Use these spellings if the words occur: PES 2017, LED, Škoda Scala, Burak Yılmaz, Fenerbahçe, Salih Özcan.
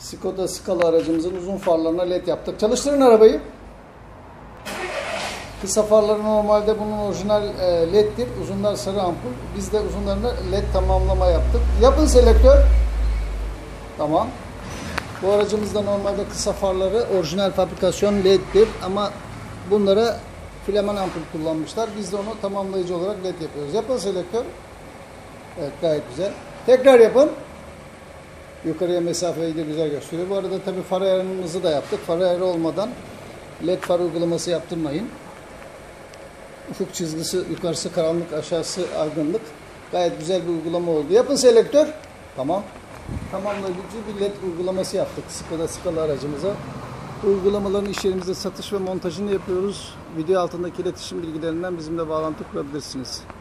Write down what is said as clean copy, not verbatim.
Škoda Scala aracımızın uzun farlarına led yaptık. Çalıştırın arabayı. Kısa farları normalde bunun orijinal led'dir. Uzunlar sarı ampul. Biz de uzunlarına led tamamlama yaptık. Yapın selektör. Tamam. Bu aracımızda normalde kısa farları orijinal fabrikasyon led'dir. Ama bunlara filaman ampul kullanmışlar. Biz de onu tamamlayıcı olarak led yapıyoruz. Yapın selektör. Evet, gayet güzel. Tekrar yapın. Yukarıya mesafeyi de güzel gösteriyor. Bu arada tabii far ayarımızı da yaptık. Far ayarı olmadan led far uygulaması yaptırmayın. Ufuk çizgisi yukarısı karanlık, aşağısı aydınlık. Gayet güzel bir uygulama oldu. Yapın selektör. Tamam. Tamamlayıcı bir led uygulaması yaptık. Škoda Scala aracımıza. Uygulamaların iş yerimizde satış ve montajını yapıyoruz. Video altındaki iletişim bilgilerinden bizimle bağlantı kurabilirsiniz.